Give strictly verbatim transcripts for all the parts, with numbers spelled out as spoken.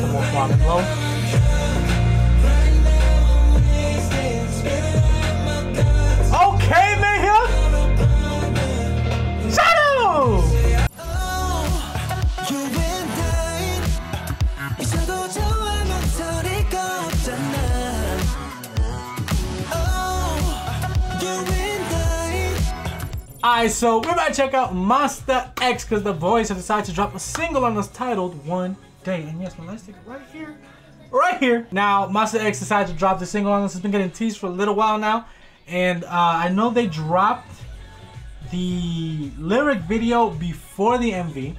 the more plot and flow. Okay, Minhyuk! Shownu! Alright, so we're about to check out Monsta X because the boys have decided to drop a single on us titled One Day. And yes, my last ticket right here. Right here. Now, Monsta X decided to drop the single on us. It's been getting teased for a little while now. And uh, I know they dropped the lyric video before the M V.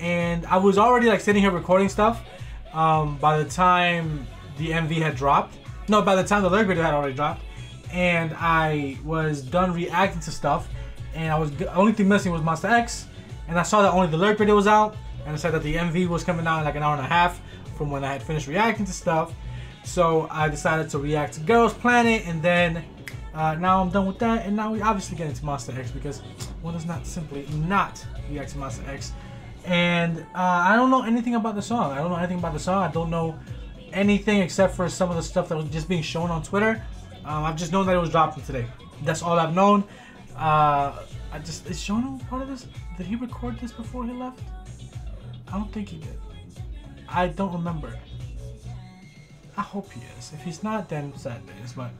And I was already like sitting here recording stuff um, by the time the M V had dropped. No, by the time the lyric video had already dropped. And I was done reacting to stuff. And I was the only thing missing was Monsta X, and I saw that only the lyric video was out, and I said that the M V was coming out in like an hour and a half from when I had finished reacting to stuff. So I decided to react to Girls Planet, and then uh, now I'm done with that, and now we obviously get into Monsta X because one does not simply not react to Monsta X. And uh, I don't know anything about the song. I don't know anything about the song. I don't know anything except for some of the stuff that was just being shown on Twitter. Um, I've just known that it was dropping today. That's all I've known. Uh, I just, is Shownu part of this? Did he record this before he left? I don't think he did. I don't remember. I hope he is. If he's not, then sad days, but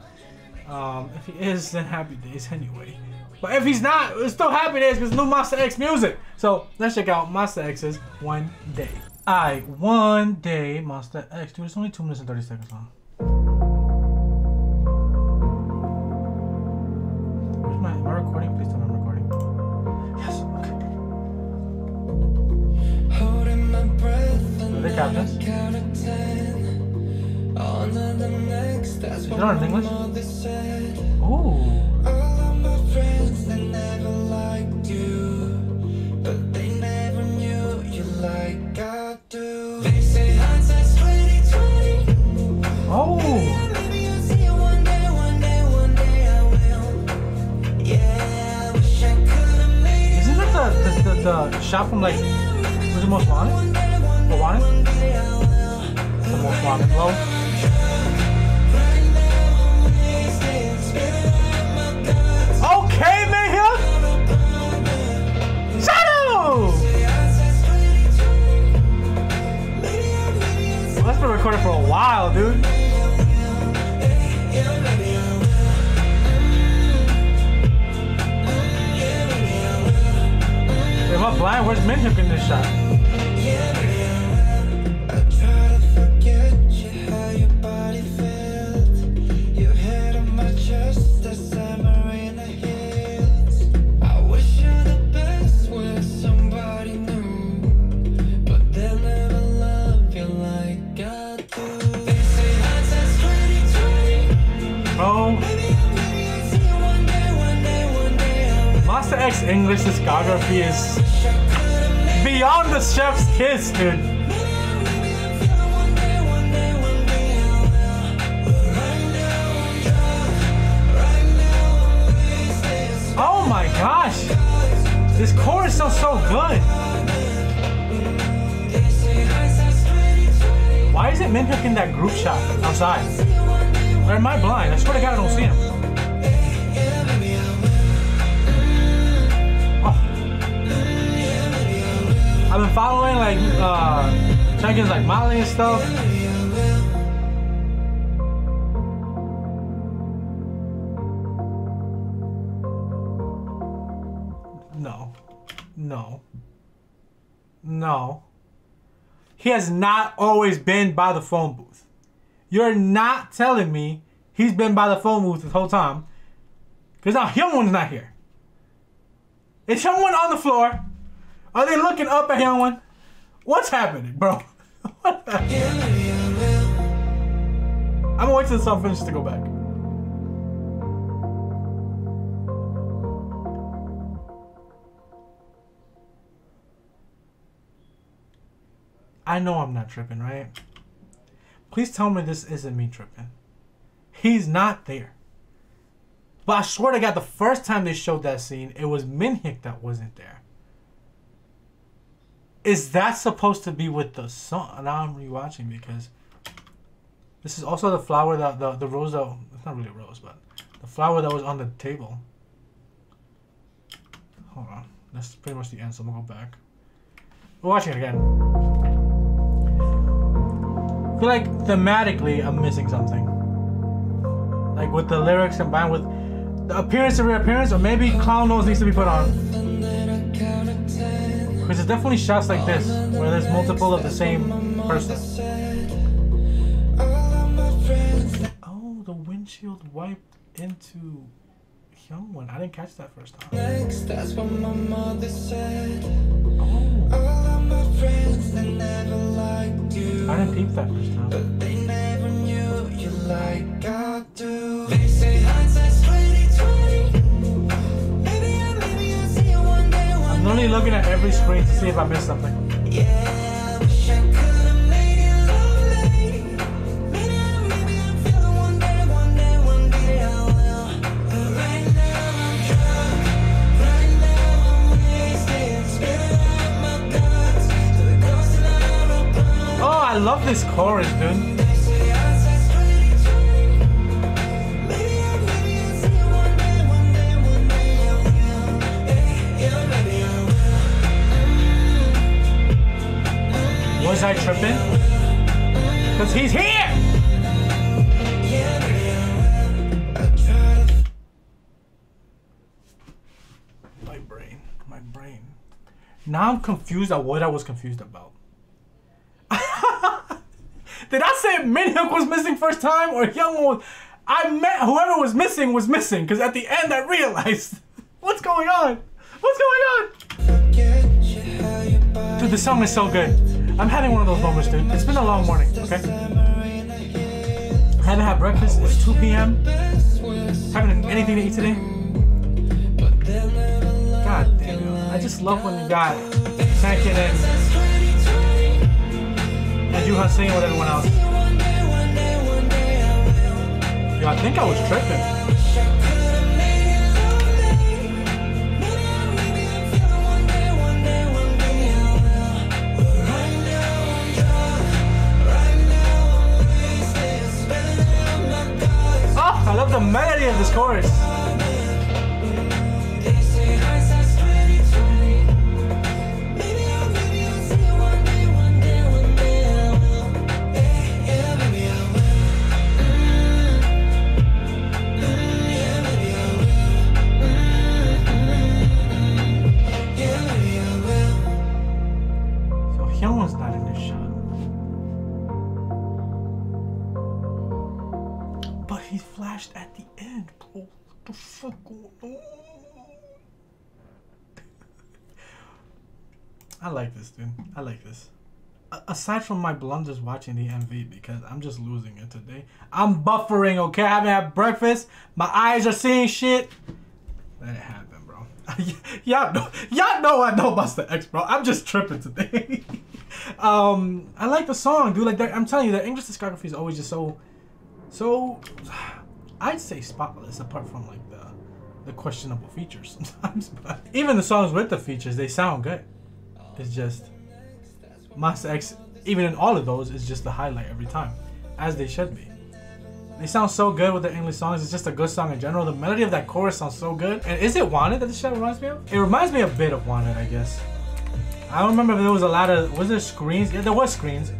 um, if he is, then happy days anyway. But if he's not, it's still happy days because it's new Monsta X music. So let's check out Monsta X's One Day. Alright, One Day, Monsta X. Dude, it's only two minutes and thirty seconds long. Is it on English? Ooh. But they never knew you like I do. They say hindsight's twenty twenty. Oh. One day, one day, one day I will. Yeah, I wish I could have made it. Isn't that the, the, the, the shot from like, was it Most Wanted? The Wanted? The Most Wanted flow. Recorded for a while, dude. Am I blind? Where's Minhyuk in this shot? Monsta X English discography is beyond the chef's kiss, dude. Oh my gosh, this chorus sounds so good. Why is it Minhyuk in that group shot outside? Or am I blind? I swear to God, I don't see him. I've been following like uh check-ins like Molly and stuff. No. No. No. He has not always been by the phone booth. You're not telling me he's been by the phone booth this whole time. Cause now Hyungwon's not here. Is Hyungwon on the floor? Are they looking up at Hyungwon? What's happening, bro? What the I'm gonna wait till the song finishes to go back. I know I'm not tripping, right? Please tell me this isn't me tripping. He's not there. But I swear to God, the first time they showed that scene, it was Minhyuk that wasn't there. Is that supposed to be with the sun? Now I'm rewatching because this is also the flower that the, the rose that, it's not really a rose, but the flower that was on the table. Hold on. That's pretty much the end, so I'm gonna go back. We're watching it again. I feel like thematically I'm missing something. Like with the lyrics combined with the appearance and reappearance, or maybe clown nose needs to be put on. Because there's definitely shots like this, where there's multiple of the same person. Oh, the windshield wiped into Hyungwon. I didn't catch that first time. Oh. I didn't peep that first time. But they never knew you like I do. They say hindsight's twenty twenty. I'm literally looking at every screen to see if I missed something. Yeah, I wish I could have made it lovely. Maybe I'm feeling one day, one day, one day I will. But right now I'm drunk, right now I'm wasted, spilling out my guts to the ghost and I wrote by. Oh, I love this chorus, dude. Was I tripping? Because he's here! My brain. My brain. Now I'm confused at what I was confused about. Did I say Minhyuk was missing first time or Hyungwon was... I meant whoever was missing was missing because at the end I realized what's going on? What's going on? Dude, the song is so good. I'm having one of those moments, dude. It's been a long morning, okay? I haven't had breakfast. It's two P M Haven't had anything to eat today. God damn it. I just love when you got Tank in and Joohyun singing with everyone else. Yo, I think I was tripping. I love the melody of this chorus. So Hyungwon's not in this shot. He flashed at the end, bro. What the fuck going on? I like this, dude. I like this. A aside from my blunders watching the M V, because I'm just losing it today. I'm buffering, okay? I haven't had breakfast. My eyes are seeing shit. Let it happen, bro. Y'all know, y'all know I know Monsta X, bro. I'm just tripping today. um, I like the song, dude. Like, I'm telling you, the English discography is always just so... So, I'd say spotless, apart from like the, the questionable features sometimes, but even the songs with the features, they sound good. It's just, Monsta X, even in all of those, is just the highlight every time, as they should be. They sound so good with the English songs, it's just a good song in general. The melody of that chorus sounds so good. And is it Wanted that this shit reminds me of? It reminds me a bit of Wanted, I guess. I don't remember if there was a lot of, was there screens? Yeah, there was screens,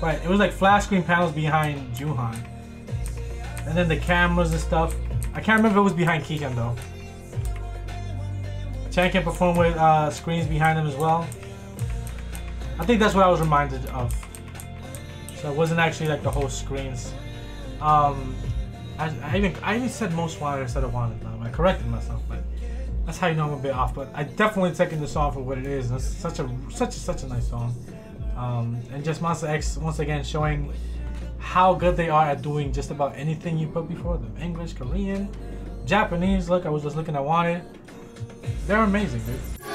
but it was like flash screen panels behind Joohyun. And then the cameras and stuff. I can't remember if it was behind Kihyun though. Chan can perform with uh, screens behind him as well. I think that's what I was reminded of. So it wasn't actually like the whole screens. Um, I, I even I even said most wanted instead of wanted. Though. I corrected myself, but that's how you know I'm a bit off. But I definitely taking the song for what it is. It's such a such a, such a nice song. Um, and just Monsta X once again showing how good they are at doing just about anything you put before them. English, Korean, Japanese. Look, I was just looking at Wanted. They're amazing, dude.